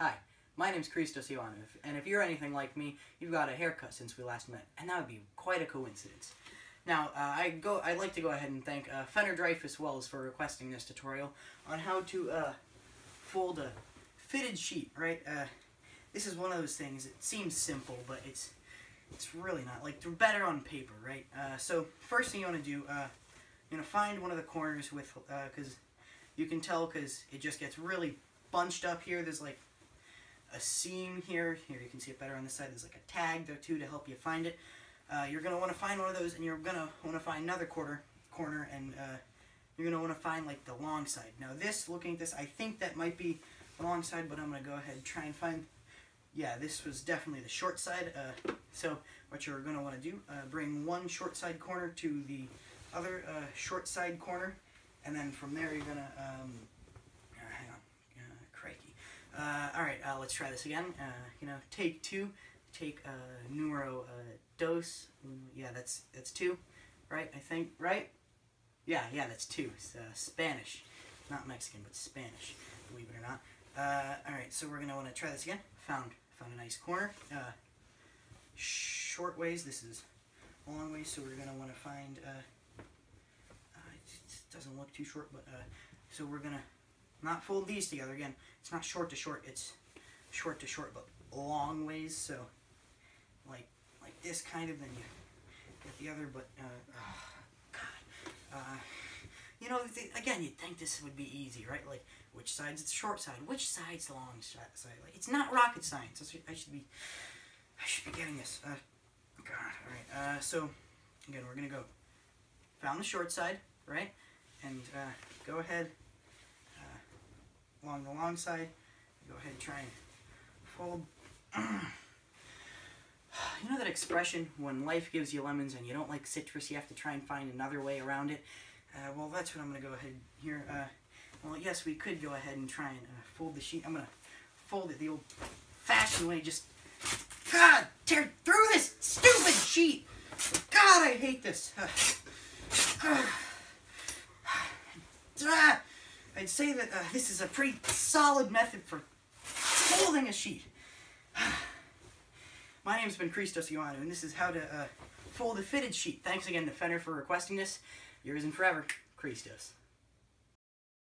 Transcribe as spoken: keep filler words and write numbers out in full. Hi, my name's Christos Ioannou, and if you're anything like me, you've got a haircut since we last met, and that would be quite a coincidence. Now, uh, I go, I'd like to go ahead and thank uh, Fenner Dreyfus Wells for requesting this tutorial on how to uh, fold a fitted sheet, right? Uh, this is one of those things, it seems simple, but it's it's really not. Like, they're better on paper, right? Uh, so, first thing you want to do, uh, you're going to find one of the corners with, because uh, you can tell because it just gets really bunched up here. There's like a seam here. Here you can see it better on this side. There's like a tag there too to help you find it. Uh, you're going to want to find one of those, and you're going to want to find another quarter corner, and uh, you're going to want to find like the long side. Now this, looking at this, I think that might be the long side, but I'm going to go ahead and try and find, yeah, this was definitely the short side. Uh, so what you're going to want to do, uh, bring one short side corner to the other uh, short side corner, and then from there you're going to, um, hang on, uh, crikey. Uh, Alright, uh, let's try this again. Uh, you know, take two, take uh, numero uh, dos, yeah, that's that's two, right, I think, right? Yeah, yeah, that's two, it's, uh, Spanish, not Mexican, but Spanish, believe it or not. Uh, Alright, so we're going to want to try this again. Found, found a nice corner. Uh, short ways, this is long ways, so we're going to want to find, uh, doesn't look too short, but uh, so we're gonna not fold these together again. It's not short to short, it's short to short, but long ways. So like like this kind of, then you get the other. But uh, oh, God, uh, you know, again, you'd think this would be easy, right? Like which side's the short side, which side's the long side? Like, it's not rocket science. I should be I should be getting this. Uh, God, all right. Uh, so again, we're gonna go found the short side, right? And uh, go ahead uh, along the long side. Go ahead and try and fold. You know that expression, when life gives you lemons and you don't like citrus, you have to try and find another way around it? Uh, well, that's what I'm going to go ahead here. Uh, well, yes, we could go ahead and try and uh, fold the sheet. I'm going to fold it the old-fashioned way. Just, God, tear through this stupid sheet! God, I hate this! Uh, uh, I'd say that uh, this is a pretty solid method for folding a sheet. My name's been Christos Ioannou, and this is how to uh, fold a fitted sheet. Thanks again to Fenner for requesting this. Yours and forever, Christos.